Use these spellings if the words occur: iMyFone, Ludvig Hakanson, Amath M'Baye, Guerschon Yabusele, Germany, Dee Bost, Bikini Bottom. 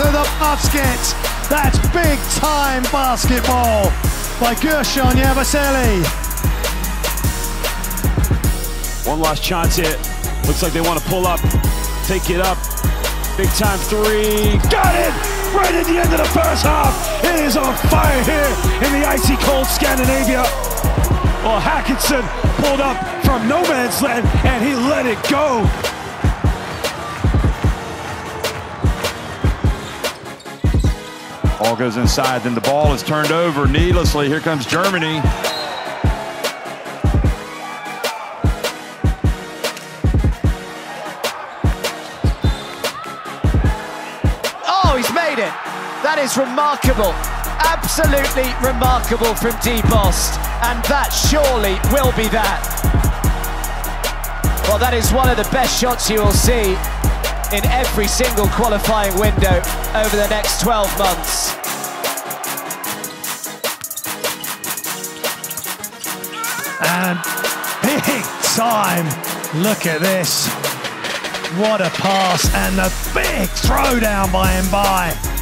into the basket. That's big time basketball by Guerschon Yabusele. One last chance here. Looks like they want to pull up, take it up. Big time three. Got it! Right at the end of the first half. It is on fire here in the icy cold Scandinavia. Well, Hakanson pulled up from no man's land and he let it go. Ball goes inside, then the ball is turned over needlessly. Here comes Germany. It. That is remarkable, absolutely remarkable from Dee Bost, and that surely will be that. Well, that is one of the best shots you will see in every single qualifying window over the next 12 months. And big time, look at this. What a pass, and the big throwdown by M'Baye.